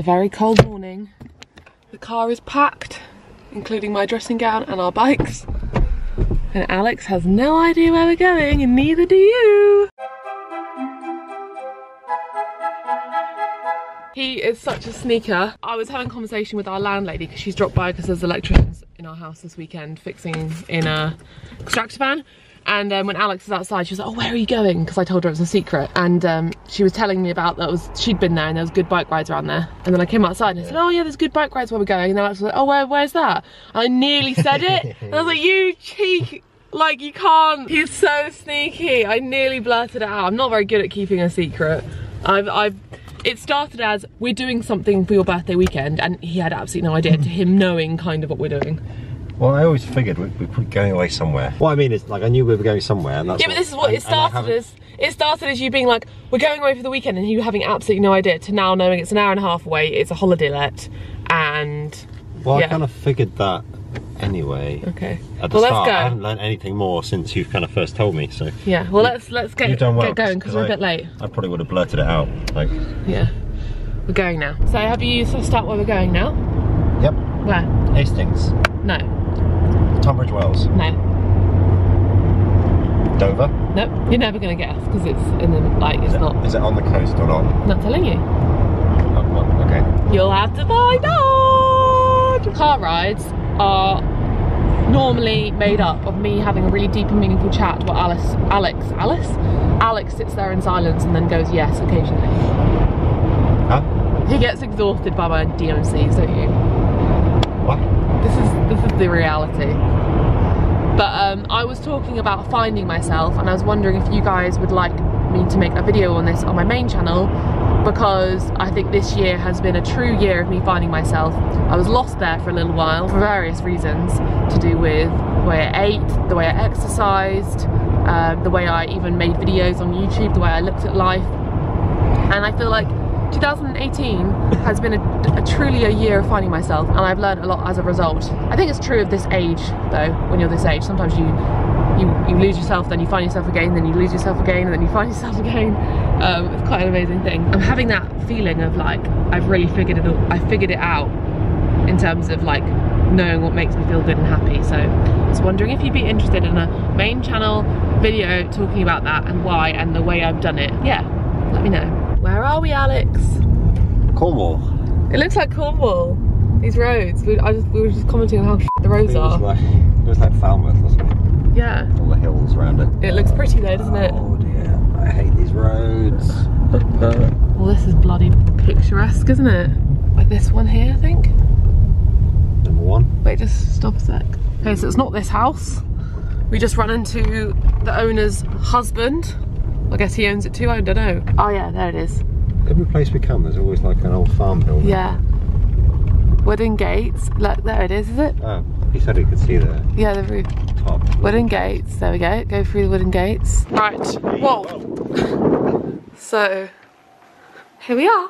a very cold morning. The car is packed, including my dressing gown and our bikes. And Alex has no idea where we're going, and neither do you. He is such a sneaker. I was having a conversation with our landlady because she's dropped by because there's electricians in our house this weekend fixing in a extractor fan. And when Alex was outside, she was like, oh, where are you going? Because I told her it was a secret. And she was telling me about that she'd been there and there was good bike rides around there. And then I came outside and I said, oh yeah, there's good bike rides where we're going. And Alex was like, oh, where's that? And I nearly said it. And I was like, you cheek, like you can't. He's so sneaky. I nearly blurted it out. I'm not very good at keeping a secret. It started as, we're doing something for your birthday weekend. And he had absolutely no idea to him knowing kind of what we're doing. Well, I always figured we'd be going away somewhere. What I mean is, like, I knew we were going somewhere, and that's but this is what it started as. It started as you being like, we're going away for the weekend, and you having absolutely no idea, to now knowing it's an hour and a half away, it's a holiday let, and well, yeah. I kind of figured that anyway. Okay. At the start, let's go. I haven't learned anything more since you've kind of first told me, so. Yeah, well, let's get going, because we're a bit late. I probably would have blurted it out, like. Yeah. We're going now. So have you sussed out where we're going now? Yep. Where? Hastings. No. Tunbridge Wells? No. Dover? Nope. You're never going to guess because it's in the, like, it's not. Is it on the coast or not? Not telling you. Oh, okay. You'll have to find out! Car rides are normally made up of me having a really deep and meaningful chat where Alex sits there in silence and then goes yes occasionally. Huh? He gets exhausted by my DMCs, don't you? What? This is the reality. But I was talking about finding myself, and I was wondering if you guys would like me to make a video on this on my main channel, because I think this year has been a true year of me finding myself. I was lost there for a little while for various reasons, to do with the way I ate, the way I exercised, the way I even made videos on YouTube, the way I looked at life. And I feel like 2018 has been truly a year of finding myself, and I've learned a lot as a result. I think it's true of this age though, when you're this age. Sometimes you lose yourself, then you find yourself again, then you lose yourself again, and then you find yourself again. It's quite an amazing thing. I'm having that feeling of like, I've really figured it out. I figured it out in terms of like knowing what makes me feel good and happy. So I was wondering if you'd be interested in a main channel video talking about that and why and the way I've done it. Yeah, let me know. Where are we, Alex? Cornwall. It looks like Cornwall. These roads. We were just commenting on how shit the roads are. It was like Falmouth, wasn't it? Yeah. All the hills around it. It looks pretty though, doesn't it? Oh dear. I hate these roads. Well, this is bloody picturesque, isn't it? Like this one here, I think. Number one. Wait, just stop a sec. Okay, so it's not this house. We just ran into the owner's husband. I guess he owns it too, I don't know. Oh yeah, there it is. Every place we come, there's always like an old farm building. Yeah. Wedding Gates, look, there it is it? Oh, he said he could see there. Yeah, the roof. Top. Wedding Gates, there we go. Go through the Wedding Gates. Right, whoa. So, here we are.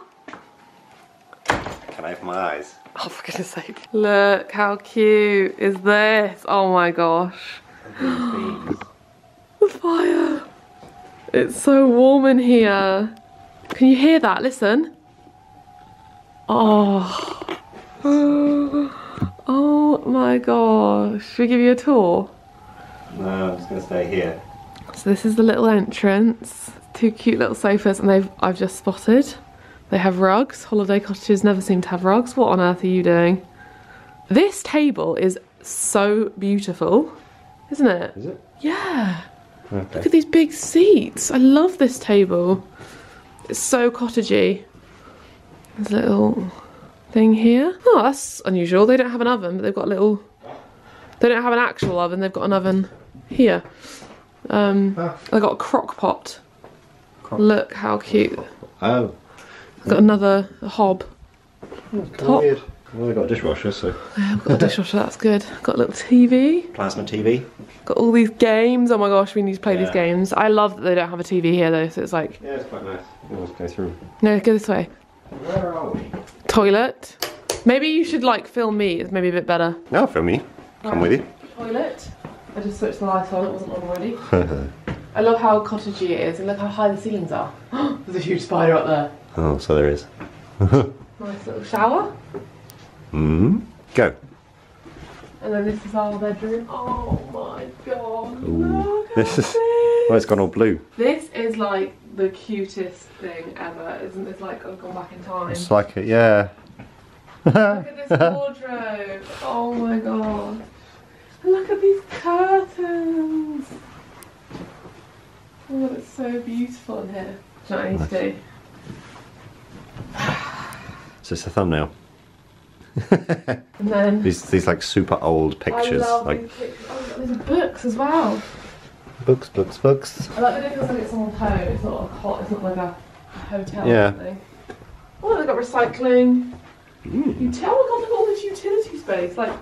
Can I open my eyes? Oh, for goodness sake. Look, how cute is this? Oh my gosh. The fire. It's so warm in here. Can you hear that? Listen. Oh. Oh my gosh. Should we give you a tour? No, I'm just going to stay here. So this is the little entrance. Two cute little sofas, and I've just spotted. They have rugs. Holiday cottages never seem to have rugs. What on earth are you doing? This table is so beautiful, isn't it? Is it? Yeah. Okay. Look at these big seats. I love this table. It's so cottagey. There's a little thing here. Oh, that's unusual. They don't have an oven, but they've got a little... They don't have an actual oven. They've got an oven here. They've got a crock pot. Look how cute. Oh. I've got another hob. That's top. Weird. Well, we've got a dishwasher, so... Yeah, we've got a dishwasher, that's good. Got a little TV. Plasma TV. Got all these games. Oh my gosh, we need to play these games. I love that they don't have a TV here, though, so it's like... Yeah, it's quite nice. Let's go through. No, go this way. Where are we? Toilet. Maybe you should, like, film me. It's maybe a bit better. No, film me. Come with you. Toilet. I just switched the light on. It wasn't on already. I love how cottagey it is, and look how high the ceilings are. There's a huge spider up there. Oh, so there is. Nice little shower. Go. And then this is our bedroom. Oh my god. Look, this is, well, it's gone all blue. This is like the cutest thing ever. Isn't this like I've gone back in time? It's like it, yeah. Look at this wardrobe. Oh my god. And look at these curtains. Oh, it's so beautiful in here. Do you know what I need to do? So it's a thumbnail. And then these like super old pictures. I love like these pictures. Oh, there's books as well. Books, books, books. I like that it feels like it's someone's home. It's not like a hot. It's not like a hotel. Yeah. Or something. Oh, they've got recycling. You tell me, God, look at all this utility space, like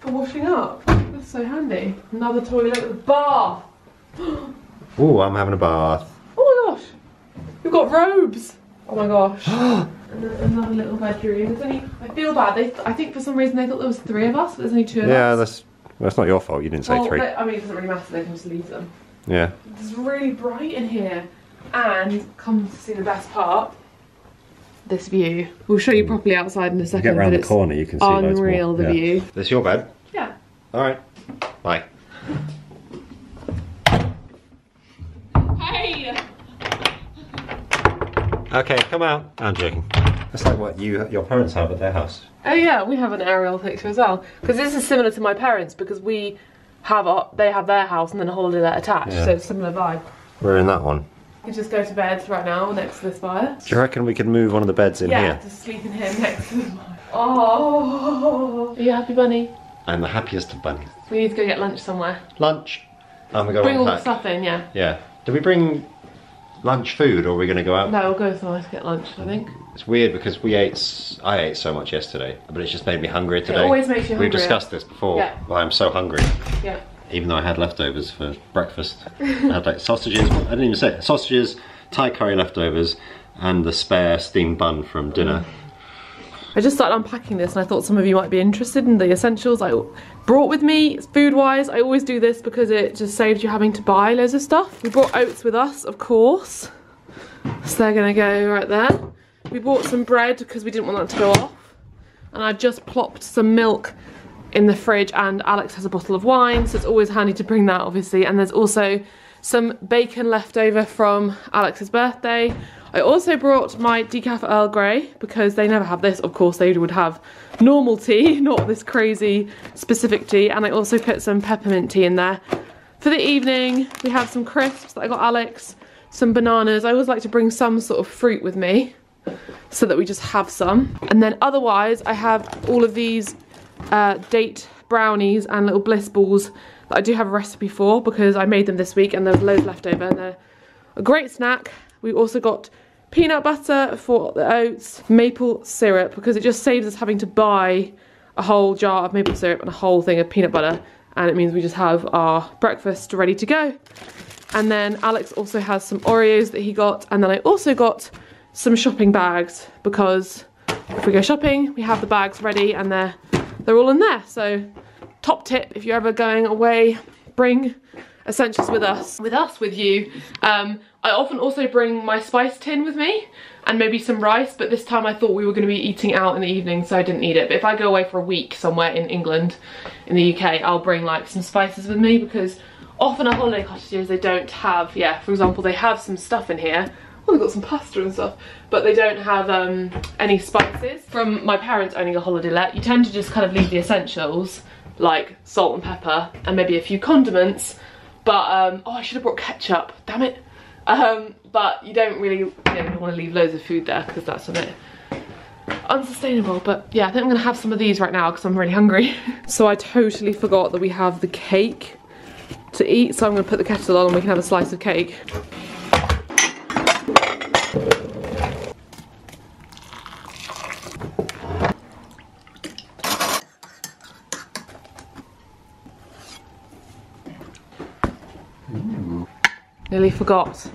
for washing up. That's so handy. Another toilet with a bath. Oh, I'm having a bath. Oh my gosh, you've got robes. Oh my gosh. Another little bedroom. There's only, I feel bad. I think for some reason they thought there was three of us, but there's only two of us. Yeah, that's not your fault. You didn't say three. I mean, it doesn't really matter. They can just leave them. Yeah. It's really bright in here, and come to see the best part. This view. We'll show you properly outside in a second. You get round the corner, you can see loads more. Unreal, the view. That's your bed. Yeah. All right. Bye. Hey. Okay, come out. I'm joking. That's like what your parents have at their house. Oh yeah, we have an aerial picture as well. Because this is similar to my parents, because we have they have their house and then a holiday that attached, yeah. So it's a similar vibe. We're in that one. You just go to bed right now next to this fire. Do you reckon we could move one of the beds in here? Yeah, just sleep in here next to the fire. Oh! Are you a happy bunny? I'm the happiest of bunnies. We need to go get lunch somewhere. Lunch? Oh my god, bring all the stuff in, yeah. Yeah. Do we bring lunch food or are we going to go out? No, we'll go somewhere to get lunch, I think. It's weird because I ate so much yesterday, but it's just made me hungrier today. It always makes you hungry. We've discussed this before. Yeah. Well, I'm so hungry. Yeah. Even though I had leftovers for breakfast. I had like sausages, I didn't even say it, sausages, Thai curry leftovers, and the spare steamed bun from dinner. I just started unpacking this and I thought some of you might be interested in the essentials I brought with me, food-wise. I always do this because it just saves you having to buy loads of stuff. We brought oats with us, of course. So they're gonna go right there. We bought some bread because we didn't want that to go off. And I've just plopped some milk in the fridge, and Alex has a bottle of wine, so it's always handy to bring that, obviously. And there's also some bacon left over from Alex's birthday. I also brought my decaf Earl Grey because they never have this. Of course, they would have normal tea, not this crazy specific tea. And I also put some peppermint tea in there. For the evening, we have some crisps that I got Alex, some bananas. I always like to bring some sort of fruit with me so that we just have some. And then otherwise, I have all of these date brownies and little bliss balls that I do have a recipe for because I made them this week and there was loads left over and they're a great snack. We also got peanut butter for the oats, maple syrup because it just saves us having to buy a whole jar of maple syrup and a whole thing of peanut butter, and it means we just have our breakfast ready to go. And then Alex also has some Oreos that he got, and then I also got some shopping bags because if we go shopping we have the bags ready and they're all in there. So top tip, if you're ever going away, bring essentials with you. I often also bring my spice tin with me and maybe some rice, but this time I thought we were going to be eating out in the evening so I didn't need it. But if I go away for a week somewhere in England, in the UK, I'll bring like some spices with me because often at holiday cottages they don't have, yeah, for example, they have some stuff in here. Oh, they've got some pasta and stuff, but they don't have any spices. From my parents owning a holiday let, you tend to just kind of leave the essentials like salt and pepper and maybe a few condiments, but oh, I should have brought ketchup, damn it. But you don't really, you know, want to leave loads of food there because that's a bit unsustainable. But yeah, I think I'm gonna have some of these right now because I'm really hungry. So I totally forgot that we have the cake to eat, so I'm gonna put the kettle on and we can have a slice of cake. Nearly forgot.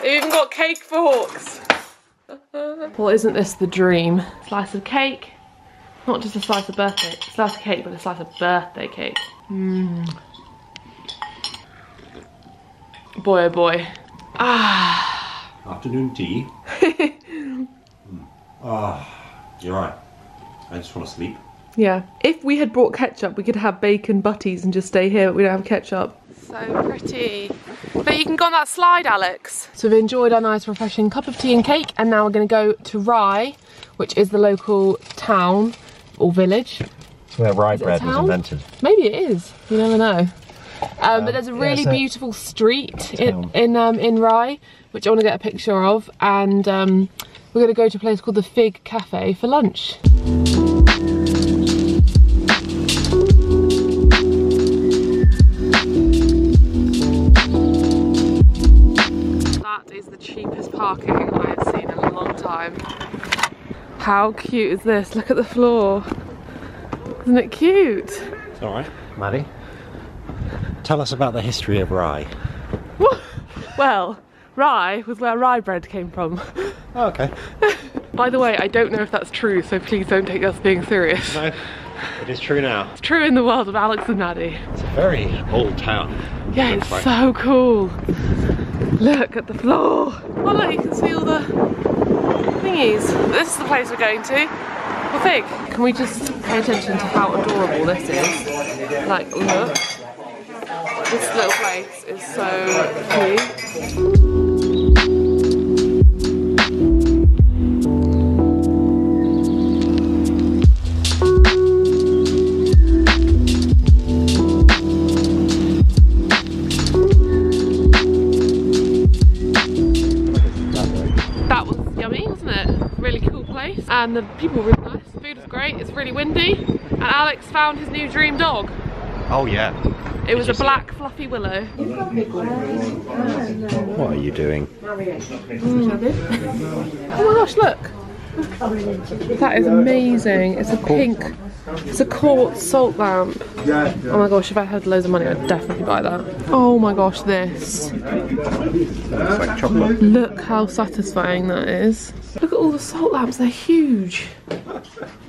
They even got cake forks. Well, isn't this the dream? Slice of cake. Not just a slice of birthday, slice of cake, but a slice of birthday cake. Mmm. Boy, oh boy. Ah. afternoon tea. You're right. I just want to sleep. Yeah. If we had brought ketchup, we could have bacon butties and just stay here, but we don't have ketchup. So pretty. But you can go on that slide, Alex. So we've enjoyed our nice refreshing cup of tea and cake, and now we're going to go to Rye, which is the local town or village. It's where rye bread was invented. Maybe it is. You never know. But there's a really beautiful street in Rye, which I want to get a picture of, and we're going to go to a place called the Fig Cafe for lunch. That is the cheapest parking I have seen in a long time. How cute is this? Look at the floor. Isn't it cute? It's alright, Maddie. Tell us about the history of Rye. Well, Rye was where rye bread came from. Oh, okay. By the way, I don't know if that's true, so please don't take us being serious. No, it is true now. It's true in the world of Alex and Maddie. It's a very old town. Yeah, it's so cool. Look at the floor. Oh look, you can see all the thingies. This is the place we're going to. Well, Fig. Can we just pay attention to how adorable this is? Like, look. This little place is so cute. That was yummy, wasn't it? Really cool place. And the people were really nice. The food was great. It's really windy. And Alex found his new dream dog. Oh yeah. It was a black fluffy willow. What are you doing? Oh my gosh, look! That is amazing. It's a pink, it's a quartz salt lamp. Oh my gosh, if I had loads of money, I'd definitely buy that. Oh my gosh, this. It's like chocolate. Look how satisfying that is. Look at all the salt lamps, they're huge.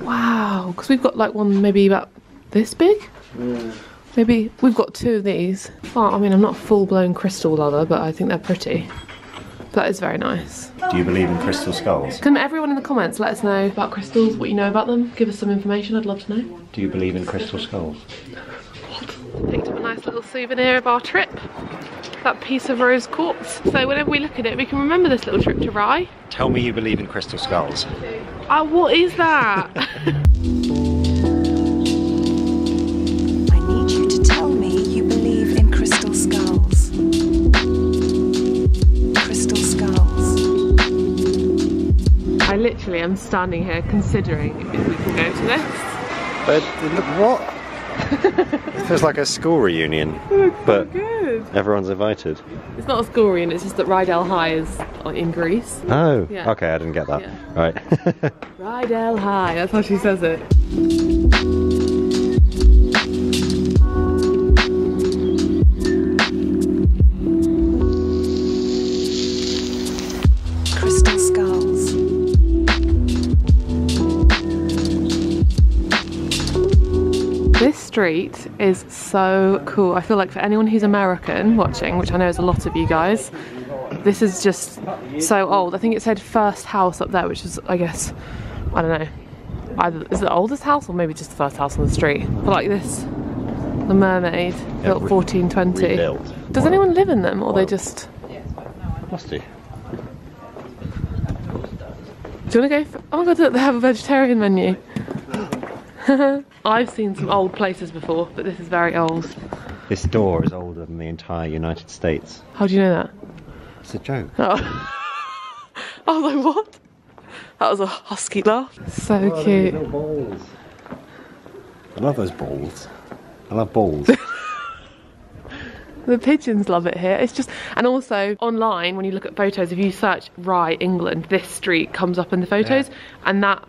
Wow, because we've got like one maybe about this big? Maybe we've got two of these. Oh, I mean, I'm not a full-blown crystal lover, but I think they're pretty. That is very nice. Do you believe in crystal skulls? Can everyone in the comments let us know about crystals, what you know about them? Give us some information, I'd love to know. Do you believe in crystal skulls? What? Picked up a nice little souvenir of our trip. That piece of rose quartz. So whenever we look at it, we can remember this little trip to Rye. Tell me you believe in crystal skulls. Oh, what is that? I literally am standing here considering if we can go to this. But what? It feels like a school reunion. But so good. Everyone's invited. It's not a school reunion, it's just that Rydell High is in Greece. Oh, yeah. Okay, I didn't get that. Yeah. Right. Rydell High, that's how she says it. Street is so cool. I feel like for anyone who's American watching, which I know is a lot of you guys, this is just so old. I think it said first house up there, which is, I guess, I don't know, either is the oldest house or maybe just the first house on the street. But like this, the Mermaid, built 1420. Rebuilt. Does anyone live in them, or they just? Must do. Do you want to go? For... Oh my god, they have a vegetarian menu. I've seen some old places before, but this is very old. This door is older than the entire United States. How do you know that? It's a joke. Oh. I was like, what? That was a husky laugh. So cute. Little balls. I love those balls. I love balls. The pigeons love it here. It's just, and also online when you look at photos, if you search Rye, England, this street comes up in the photos, and that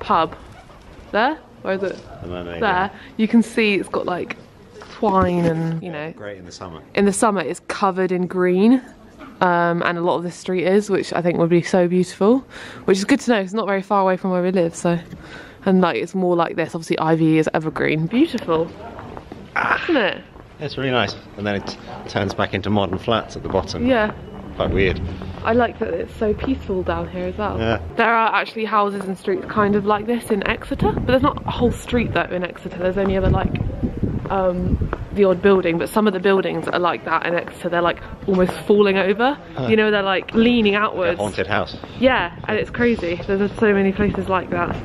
pub there. Or is it there? There, you can see it's got like twine and, you know. Great in the summer. In the summer it's covered in green, and a lot of this street is, which I think would be so beautiful. Which is good to know, it's not very far away from where we live, so. And like, it's more like this, obviously ivy is evergreen. Beautiful, isn't it? It's really nice, and then it turns back into modern flats at the bottom. Yeah, quite weird. I like that it's so peaceful down here as well. Yeah. There are actually houses and streets kind of like this in Exeter, but there's not a whole street though in Exeter. There's only ever like the odd building, but some of the buildings are like that in Exeter. They're like almost falling over. Huh. You know, they're like leaning outwards. Like a haunted house. Yeah, and it's crazy. There's so many places like that.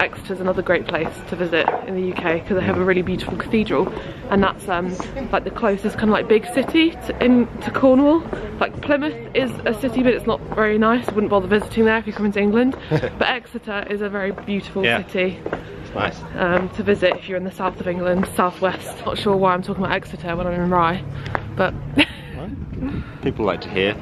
Exeter's another great place to visit in the UK because they have a really beautiful cathedral, and that's like the closest kind of like big city to Cornwall. Like Plymouth is a city, but it's not very nice. I wouldn't bother visiting there if you come into England. But Exeter is a very beautiful city. Nice. To visit if you're in the south of England, southwest. Not sure why I'm talking about Exeter when I'm in Rye, but people like to hear.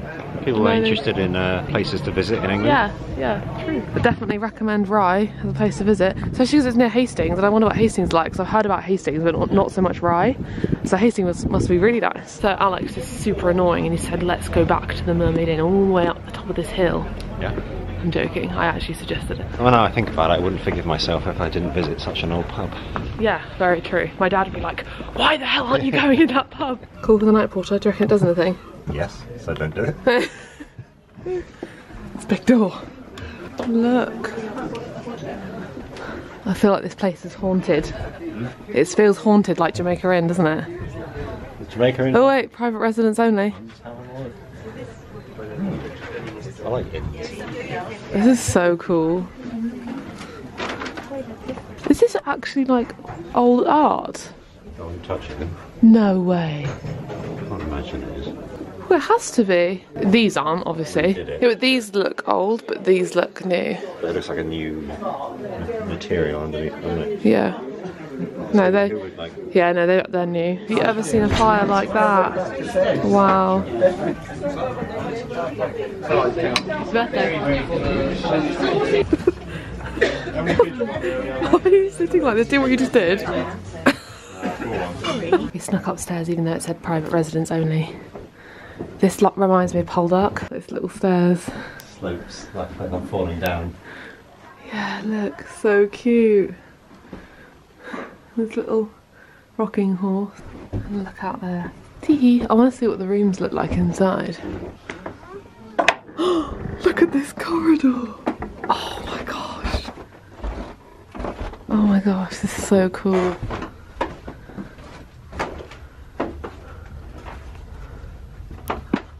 People are interested in places to visit in England. Yeah, yeah, true. I definitely recommend Rye as a place to visit, especially because it's near Hastings, and I wonder what Hastings is like because I've heard about Hastings, but not so much Rye. So Hastings must be really nice. So Alex is super annoying, and he said, "Let's go back to the Mermaid Inn all the way up the top of this hill." Yeah. I'm joking, I actually suggested it. Well, now I think about it, I wouldn't forgive myself if I didn't visit such an old pub. Yeah, very true. My dad would be like, "Why the hell aren't you going in that pub?" Call for the night porter, do you reckon it does anything? Yes, so don't do it. It's a big door. Look. I feel like this place is haunted. It feels haunted like Jamaica Inn, doesn't it? The Jamaica Inn? Oh wait, private residence only. I like it. This is so cool. Is this actually like old art? I wouldn't touch it. No way. I can't imagine it is. Well, it has to be. These aren't, obviously. Yeah, these look old, but these look new. But it looks like a new material underneath, doesn't it? Yeah. No, they're new. Have you ever seen a fire like that? Wow. It's birthday. Why are you sitting like this? Do what you just did. We snuck upstairs even though it said private residence only. This lot reminds me of Poldark. Those little stairs. Slopes, like I'm falling down. Yeah, look, so cute. This little rocking horse. And look out there. Tee-hee. I want to see what the rooms look like inside. Look at this corridor. Oh my gosh. Oh my gosh, this is so cool.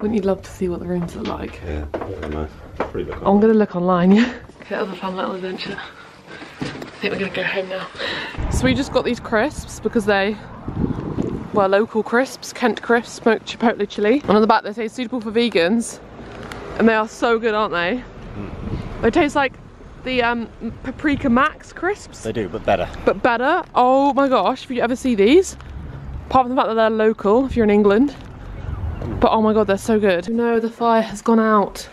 Wouldn't you love to see what the rooms look like? Yeah, nice. Pretty look. I'm going to look online, yeah. Okay, that was a fun little adventure. I think we're gonna go home now. So we just got these crisps because they were local crisps, Kent crisps, smoked chipotle chili. And on the back they say suitable for vegans, and they are so good, aren't they? Mm. They taste like the Paprika Max crisps. They do, but better. But better. Oh my gosh, if you ever see these, apart from the fact that they're local, if you're in England. But oh my god, they're so good. No, the fire has gone out.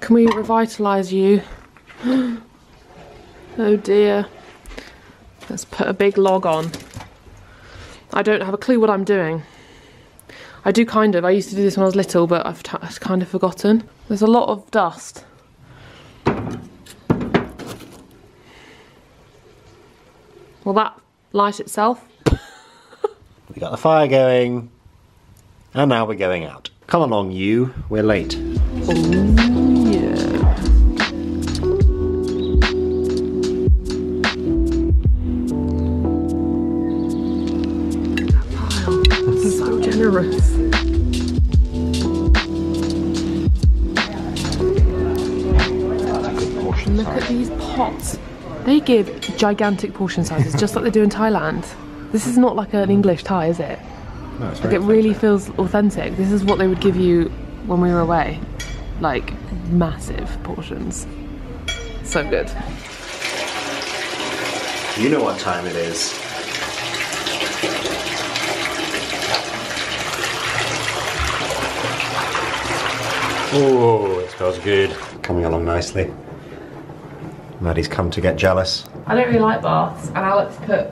Can we revitalise you? Oh dear. Let's put a big log on. I don't have a clue what I'm doing. I do kind of. I used to do this when I was little, but I've kind of forgotten. There's a lot of dust. Will that light itself? We got the fire going. And now we're going out. Come along you, we're late. Ooh. Look at these pots. They give gigantic portion sizes, just like they do in Thailand. This is not like an English Thai, is it? No, it's like it really feels authentic. This is what they would give you when we were away, like massive portions. So good. You know what time it is. Oh, it smells good. Coming along nicely. Maddie's come to get jealous. I don't really like baths, and Alex put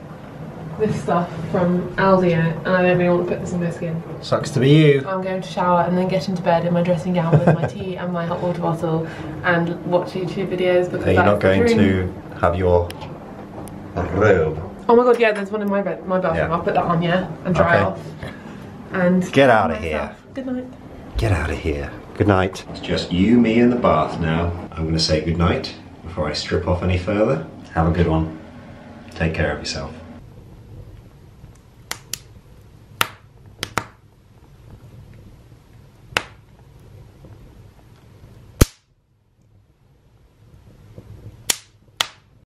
this stuff from Aldi in it, and I don't really want to put this in my skin. Sucks to be you. I'm going to shower and then get into bed in my dressing gown with my tea and my hot water bottle and watch YouTube videos because that's the dream. You're not going to have your robe Oh my god, yeah, there's one in my bathroom. Yeah. I'll put that on, yeah, and dry it off. And get out of here. Good night. Get out of here. Good night. It's just you, me, and the bath now. I'm going to say good night before I strip off any further. Have a good one. Take care of yourself.